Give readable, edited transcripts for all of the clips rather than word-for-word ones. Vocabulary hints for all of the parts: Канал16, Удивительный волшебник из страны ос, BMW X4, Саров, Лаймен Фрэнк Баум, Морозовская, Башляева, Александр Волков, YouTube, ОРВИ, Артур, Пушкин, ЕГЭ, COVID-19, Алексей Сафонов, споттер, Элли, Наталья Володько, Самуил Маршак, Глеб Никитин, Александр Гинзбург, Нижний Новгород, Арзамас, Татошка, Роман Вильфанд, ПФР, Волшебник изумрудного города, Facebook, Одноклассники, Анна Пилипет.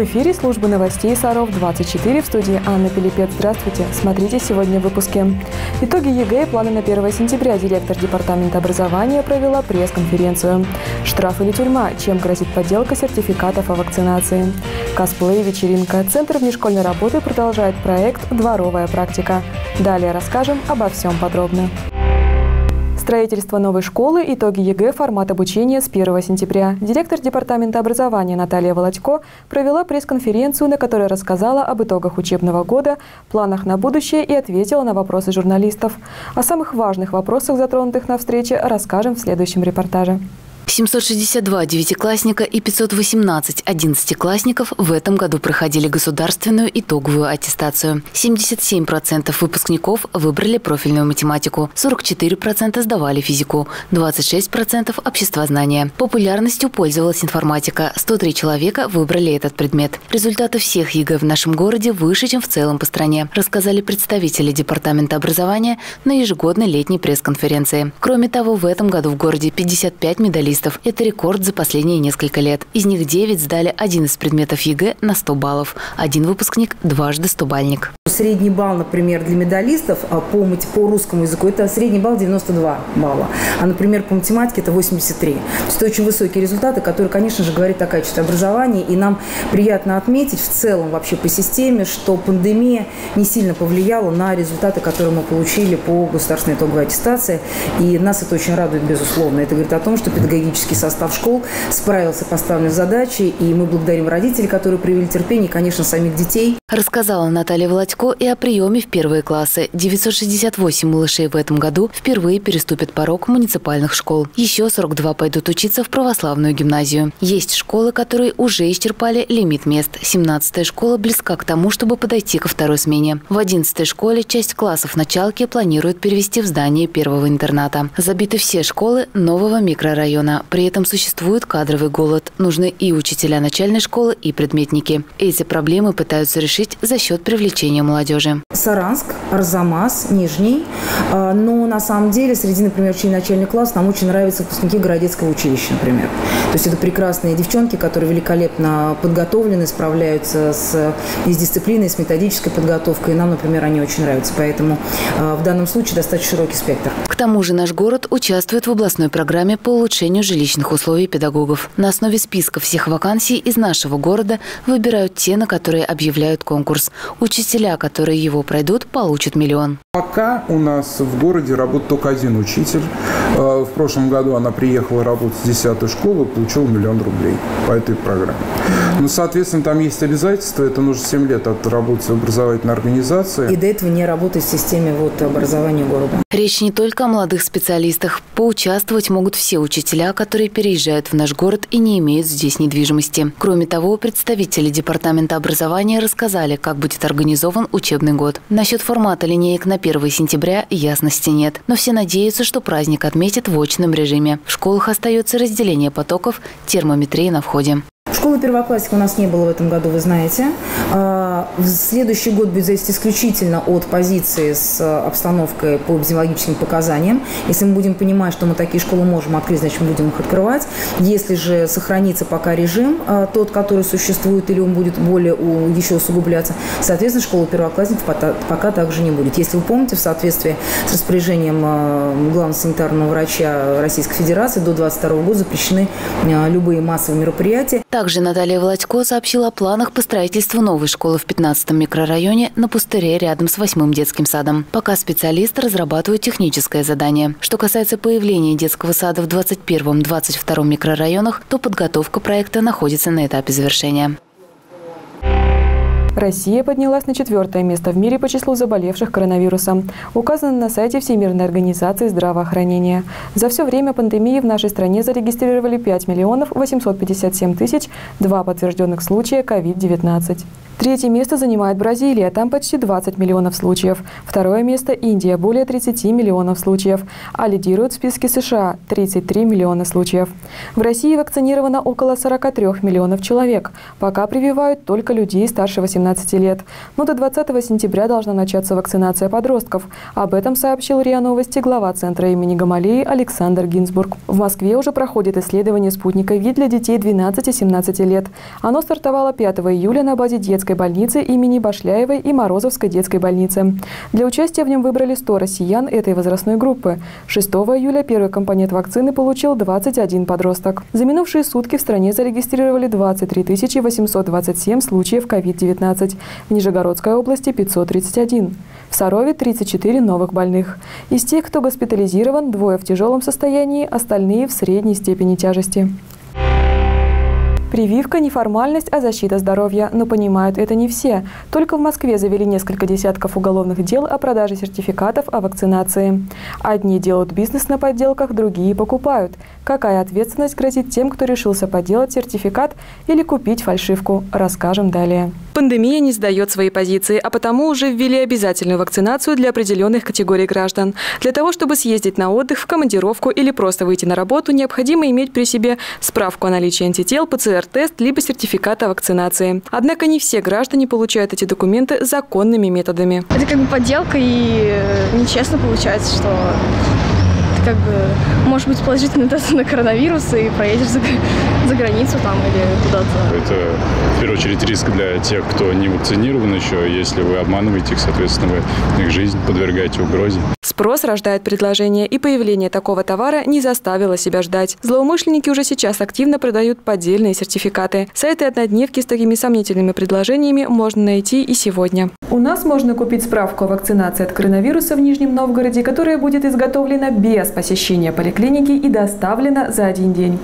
В эфире служба новостей «Саров-24», в студии Анна Пилипет. Здравствуйте! Смотрите сегодня в выпуске. Итоги ЕГЭ и планы на 1 сентября. Директор департамента образования провела пресс-конференцию. Штраф или тюрьма? Чем грозит подделка сертификатов о вакцинации? Косплей, вечеринка. Центр внешкольной работы продолжает проект «Дворовая практика». Далее расскажем обо всем подробно. Строительство новой школы, итоги ЕГЭ, формат обучения с 1 сентября. Директор департамента образования Наталья Володько провела пресс-конференцию, на которой рассказала об итогах учебного года, планах на будущее и ответила на вопросы журналистов. О самых важных вопросах, затронутых на встрече, расскажем в следующем репортаже. 762 девятиклассника и 518 одиннадцатиклассников в этом году проходили государственную итоговую аттестацию. 77% выпускников выбрали профильную математику, 44% сдавали физику, 26% обществознание. Популярностью пользовалась информатика. 103 человека выбрали этот предмет. Результаты всех ЕГЭ в нашем городе выше, чем в целом по стране, рассказали представители департамента образования на ежегодной летней пресс-конференции. Кроме того, в этом году в городе 55 медалистов. Это рекорд за последние несколько лет. Из них 9 сдали один из предметов ЕГЭ на 100 баллов. Один выпускник – дважды 100-бальник. Средний балл, например, для медалистов по русскому языку – это средний балл 92 балла. А, например, по математике – это 83. Это очень высокие результаты, которые, конечно же, говорят о качестве образования. И нам приятно отметить в целом вообще по системе, что пандемия не сильно повлияла на результаты, которые мы получили по государственной итоговой аттестации. И нас это очень радует, безусловно. Это говорит о том, что педагогически состав школ справился с поставленной задачей, и мы благодарим родителей, которые привели терпение, и, конечно, самих детей. Рассказала Наталья Володько и о приеме в первые классы. 968 малышей в этом году впервые переступят порог муниципальных школ. Еще 42 пойдут учиться в православную гимназию. Есть школы, которые уже исчерпали лимит мест. 17-я школа близка к тому, чтобы подойти ко второй смене. В 11-й школе часть классов началки планируют перевести в здание первого интерната. Забиты все школы нового микрорайона. При этом существует кадровый голод. Нужны и учителя начальной школы, и предметники. Эти проблемы пытаются решить за счет привлечения молодежи. Саранск, Арзамас, Нижний. Но на самом деле среди, например, членов начальных классов нам очень нравятся выпускники Городецкого училища, например. То есть это прекрасные девчонки, которые великолепно подготовлены, справляются и с дисциплиной, и с методической подготовкой. И нам, например, они очень нравятся. Поэтому в данном случае достаточно широкий спектр. К тому же наш город участвует в областной программе по улучшению жилищных условий педагогов. На основе списка всех вакансий из нашего города выбирают те, на которые объявляют конкурс. Учителя, которые его пройдут, получат миллион. Пока у нас в городе работает только один учитель. В прошлом году она приехала работать в 10-ю школу, получила миллион рублей по этой программе. Ну, соответственно, там есть обязательства. Это нужно 7 лет отработать в образовательной организации. И до этого не работать в системе образования города. Речь не только о молодых специалистах. Поучаствовать могут все учителя, которые переезжают в наш город и не имеют здесь недвижимости. Кроме того, представители департамента образования рассказали, как будет организован учебный год. Насчет формата линеек на 1 сентября ясности нет, но все надеются, что праздник отметят в очном режиме. В школах остается разделение потоков, термометрии на входе. Школы первоклассников у нас не было в этом году, вы знаете. В следующий год будет зависеть исключительно от позиции с обстановкой по эпидемиологическим показаниям. Если мы будем понимать, что мы такие школы можем открыть, значит, мы будем их открывать. Если же сохранится пока режим, тот, который существует, или он будет более еще усугубляться, соответственно, школы первоклассников пока также не будет. Если вы помните, в соответствии с распоряжением главного санитарного врача Российской Федерации до 2022 года запрещены любые массовые мероприятия. Также Наталья Володько сообщила о планах по строительству новой школы в 15-м микрорайоне на пустыре рядом с 8-м детским садом. Пока специалисты разрабатывают техническое задание. Что касается появления детского сада в 21-м, 22-м микрорайонах, то подготовка проекта находится на этапе завершения. Россия поднялась на 4-е место в мире по числу заболевших коронавирусом, указано на сайте Всемирной организации здравоохранения. За все время пандемии в нашей стране зарегистрировали 5 857 002 подтвержденных случая COVID-19. Третье место занимает Бразилия, там почти 20 миллионов случаев. Второе место – Индия, более 30 миллионов случаев. А лидируют в списке США – 33 миллиона случаев. В России вакцинировано около 43 миллионов человек. Пока прививают только людей старше 18 лет. 18 лет. Но до 20 сентября должна начаться вакцинация подростков. Об этом сообщил РИА Новости глава центра имени Гамалеи Александр Гинзбург. В Москве уже проходит исследование спутника ВИ для детей 12-17 лет. Оно стартовало 5 июля на базе детской больницы имени Башляевой и Морозовской детской больницы. Для участия в нем выбрали 100 россиян этой возрастной группы. 6 июля первый компонент вакцины получил 21 подросток. За минувшие сутки в стране зарегистрировали 23 827 случаев COVID-19, в Нижегородской области – 531, в Сарове – 34 новых больных. Из тех, кто госпитализирован, двое в тяжелом состоянии, остальные в средней степени тяжести. Прививка – неформальность, а защита здоровья. Но понимают это не все. Только в Москве завели несколько десятков уголовных дел о продаже сертификатов о вакцинации. Одни делают бизнес на подделках, другие покупают. Какая ответственность грозит тем, кто решился подделать сертификат или купить фальшивку, расскажем далее. Пандемия не сдает свои позиции, а потому уже ввели обязательную вакцинацию для определенных категорий граждан. Для того, чтобы съездить на отдых, в командировку или просто выйти на работу, необходимо иметь при себе справку о наличии антител, ПЦР-тест либо сертификат о вакцинации. Однако не все граждане получают эти документы законными методами. Это как бы подделка, и нечестно получается, что ты как бы может быть положительный тест на коронавирус и проедешь за границу там или куда-то. Это в первую очередь риск для тех, кто не вакцинирован еще. Если вы обманываете их, соответственно, вы их жизнь подвергаете угрозе. Спрос рождает предложение, и появление такого товара не заставило себя ждать. Злоумышленники уже сейчас активно продают поддельные сертификаты. Сайты однодневки с такими сомнительными предложениями можно найти и сегодня. У нас можно купить справку о вакцинации от коронавируса в Нижнем Новгороде, которая будет изготовлена без посещения поликлиники и доставлена за один день.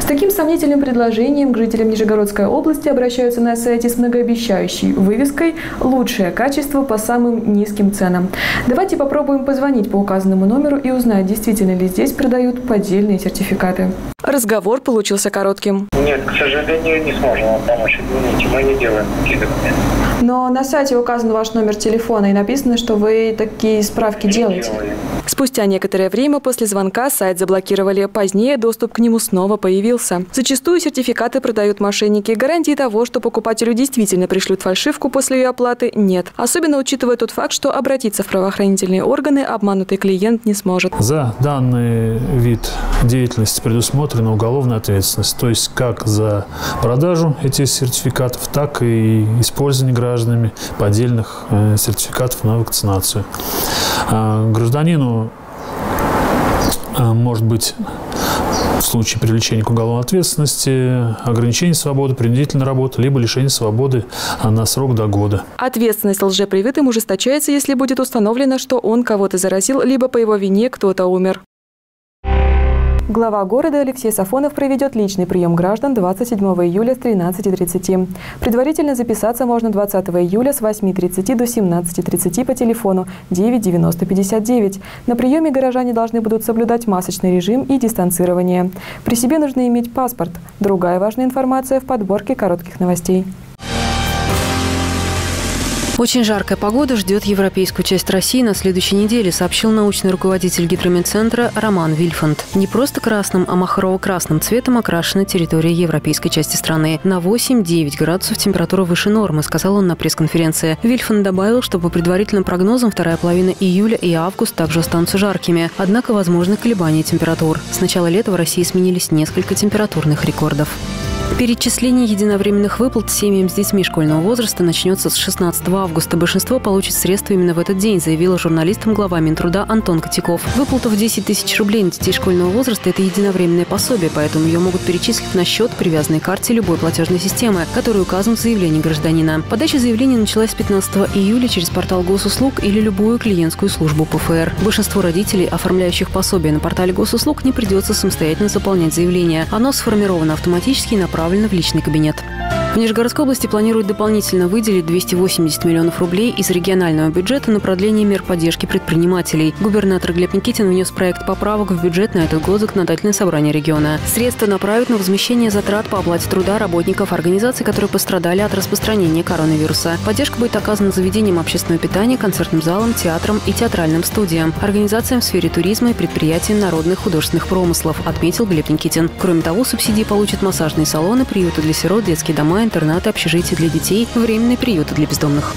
С таким сомнительным предложением к жителям Нижегородской области обращаются на сайте с многообещающей вывеской «Лучшее качество по самым низким ценам». Давайте попробуем позвонить по указанному номеру и узнать, действительно ли здесь продают поддельные сертификаты. Разговор получился коротким. Нет, к сожалению, не сможем вам помочь. Извините, мы не делаем такие документы. Но на сайте указан ваш номер телефона и написано, что вы такие справки делаете. Спустя некоторое время после звонка сайт заблокировали. Позднее доступ к нему снова появился. Зачастую сертификаты продают мошенники. Гарантии того, что покупателю действительно пришлют фальшивку после ее оплаты, нет. Особенно учитывая тот факт, что обратиться в правоохранительные органы обманутый клиент не сможет. За данный вид деятельности предусмотрена уголовная ответственность. То есть как за продажу этих сертификатов, так и использование гражданами поддельных сертификатов на вакцинацию. Гражданину может быть в случае привлечения к уголовной ответственности ограничение свободы, принудительная работа, либо лишение свободы на срок до года. Ответственность лжепривитым ужесточается, если будет установлено, что он кого-то заразил, либо по его вине кто-то умер. Глава города Алексей Сафонов проведет личный прием граждан 27 июля с 13:30. Предварительно записаться можно 20 июля с 8:30 до 17:30 по телефону 99059. На приеме горожане должны будут соблюдать масочный режим и дистанцирование. При себе нужно иметь паспорт. Другая важная информация в подборке коротких новостей. Очень жаркая погода ждет европейскую часть России на следующей неделе, сообщил научный руководитель гидрометцентра Роман Вильфанд. Не просто красным, а махрово-красным цветом окрашена территория европейской части страны. На 8-9 градусов температура выше нормы, сказал он на пресс-конференции. Вильфанд добавил, что по предварительным прогнозам вторая половина июля и август также останутся жаркими. Однако возможны колебания температур. С начала лета в России сменились несколько температурных рекордов. Перечисление единовременных выплат семьям с детьми школьного возраста начнется с 16 августа. Большинство получит средства именно в этот день, заявила журналистам глава Минтруда Антон Котяков. Выплата в 10 тысяч рублей на детей школьного возраста – это единовременное пособие, поэтому ее могут перечислить на счет, привязанной к карте любой платежной системы, который указан в заявлении гражданина. Подача заявления началась 15 июля через портал госуслуг или любую клиентскую службу ПФР. Большинству родителей, оформляющих пособие на портале госуслуг, не придется самостоятельно заполнять заявление. Оно сформировано автоматически и направлено в личный кабинет. В Нижегородской области планируют дополнительно выделить 280 миллионов рублей из регионального бюджета на продление мер поддержки предпринимателей. Губернатор Глеб Никитин внес проект поправок в бюджет на этот год в законодательное собрание региона. Средства направят на возмещение затрат по оплате труда работников организаций, которые пострадали от распространения коронавируса. Поддержка будет оказана заведениям общественного питания, концертным залам, театрам и театральным студиям, организациям в сфере туризма и предприятиям народных художественных промыслов, отметил Глеб Никитин. Кроме того, субсидии получат массажные салоны, приюты для сирот, детские дома, интерната, общежития для детей, временные приюты для бездомных.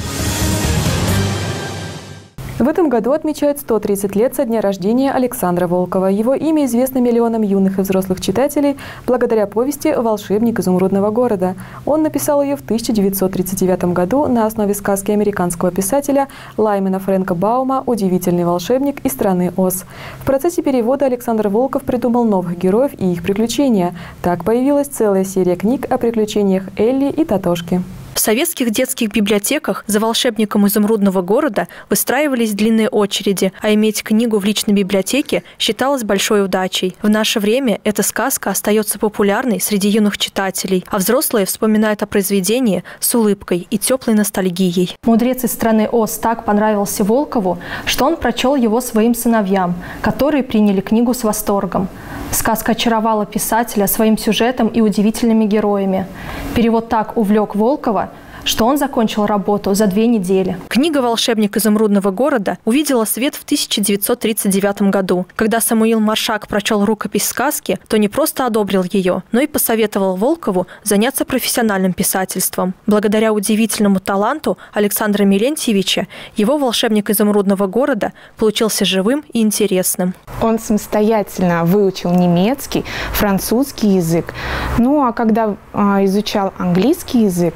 В этом году отмечают 130 лет со дня рождения Александра Волкова. Его имя известно миллионам юных и взрослых читателей благодаря повести «Волшебник изумрудного города». Он написал ее в 1939 году на основе сказки американского писателя Лаймена Фрэнка Баума «Удивительный волшебник из страны ос». В процессе перевода Александр Волков придумал новых героев и их приключения. Так появилась целая серия книг о приключениях Элли и Татошки. В советских детских библиотеках за «Волшебником изумрудного города» выстраивались длинные очереди, а иметь книгу в личной библиотеке считалось большой удачей. В наше время эта сказка остается популярной среди юных читателей, а взрослые вспоминают о произведении с улыбкой и теплой ностальгией. Мудрец из страны Оз так понравился Волкову, что он прочел его своим сыновьям, которые приняли книгу с восторгом. Сказка очаровала писателя своим сюжетом и удивительными героями. Перевод так увлек Волкова, что он закончил работу за 2 недели. Книга «Волшебник изумрудного города» увидела свет в 1939 году. Когда Самуил Маршак прочел рукопись сказки, то не просто одобрил ее, но и посоветовал Волкову заняться профессиональным писательством. Благодаря удивительному таланту Александра Милентьевича, его «Волшебник изумрудного города» получился живым и интересным. Он самостоятельно выучил немецкий, французский язык. Ну а когда изучал английский язык,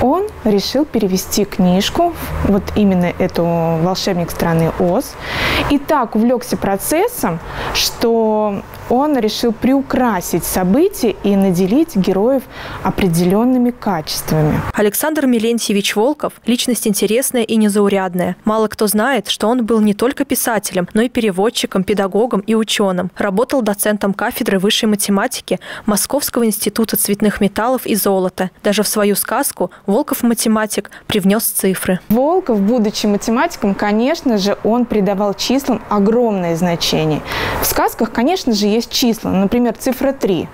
он решил перевести книжку, вот именно эту «Волшебник страны Оз», и так увлекся процессом, что он решил приукрасить события и наделить героев определенными качествами. Александр Милентьевич Волков – личность интересная и незаурядная. Мало кто знает, что он был не только писателем, но и переводчиком, педагогом и ученым. Работал доцентом кафедры высшей математики Московского института цветных металлов и золота. Даже в свою сказку Волков, математик, привнес цифры. Волков, будучи математиком, конечно же, он придавал числам огромное значение. В сказках, конечно же, есть числа, например, цифра 3.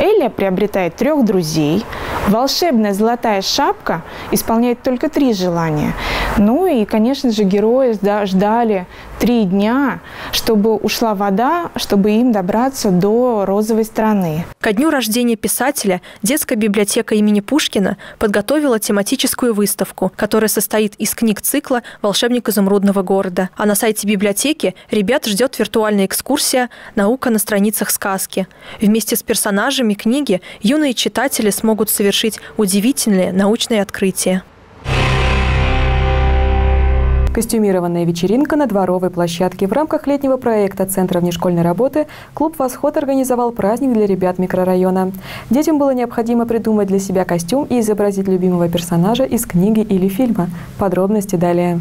Элли приобретает 3 друзей, волшебная золотая шапка исполняет только 3 желания. Ну и, конечно же, герои ждали 3 дня, чтобы ушла вода, чтобы им добраться до розовой страны. Ко дню рождения писателя детская библиотека имени Пушкина подготовила тематическую выставку, которая состоит из книг цикла «Волшебник изумрудного города». А на сайте библиотеки ребят ждет виртуальная экскурсия «Наука на страницах сказки». Вместе с персонажами книги юные читатели смогут совершить удивительные научные открытия. Костюмированная вечеринка на дворовой площадке. В рамках летнего проекта Центра внешкольной работы клуб «Восход» организовал праздник для ребят микрорайона. Детям было необходимо придумать для себя костюм и изобразить любимого персонажа из книги или фильма. Подробности далее.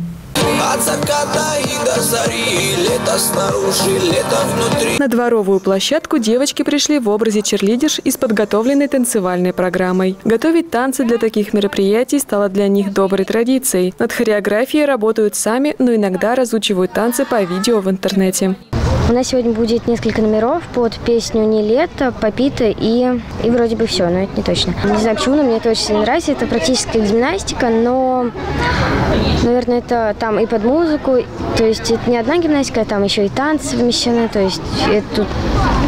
От заката и до зари, лето снаружи, лето внутри. На дворовую площадку девочки пришли в образе черлидерш и с подготовленной танцевальной программой. Готовить танцы для таких мероприятий стало для них доброй традицией. Над хореографией работают сами, но иногда разучивают танцы по видео в интернете. У нас сегодня будет несколько номеров под песню «Не лето», «Попита» и вроде бы все, но это не точно. Не знаю почему, но мне это очень сильно нравится. Это практическая гимнастика, но, наверное, это там и под музыку. То есть это не одна гимнастика, а там еще и танцы вмещены. То есть это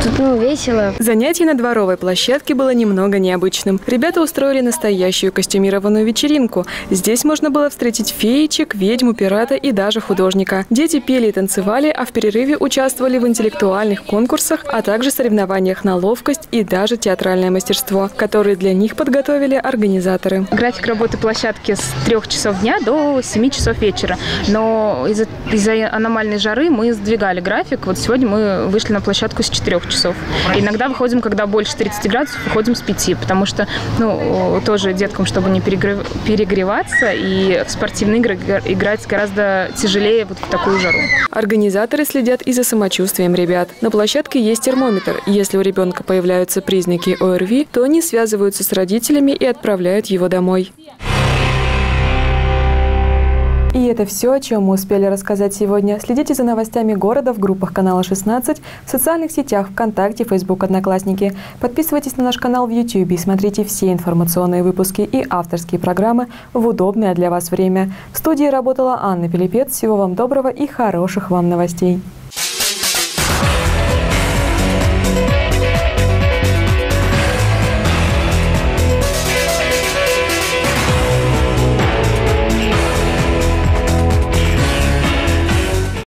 тут весело. Занятие на дворовой площадке было немного необычным. Ребята устроили настоящую костюмированную вечеринку. Здесь можно было встретить феечек, ведьму, пирата и даже художника. Дети пели и танцевали, а в перерыве участвовали в интеллектуальных конкурсах, а также соревнованиях на ловкость и даже театральное мастерство, которые для них подготовили организаторы. График работы площадки с 3 часов дня до 7 часов вечера, но из-за аномальной жары мы сдвигали график. Вот сегодня мы вышли на площадку с 4 часов. Иногда выходим, когда больше 30 градусов, выходим с 5, потому что, ну, тоже деткам, чтобы не перегреваться, и в спортивные игры играть гораздо тяжелее вот в такую жару. Организаторы следят и за самочувствием ребят. На площадке есть термометр. Если у ребенка появляются признаки ОРВИ, то они связываются с родителями и отправляют его домой. И это все, о чем мы успели рассказать сегодня. Следите за новостями города в группах канала 16, в социальных сетях ВКонтакте, Facebook, Одноклассники. Подписывайтесь на наш канал в YouTube и смотрите все информационные выпуски и авторские программы в удобное для вас время. В студии работала Анна Пилипет. Всего вам доброго и хороших вам новостей.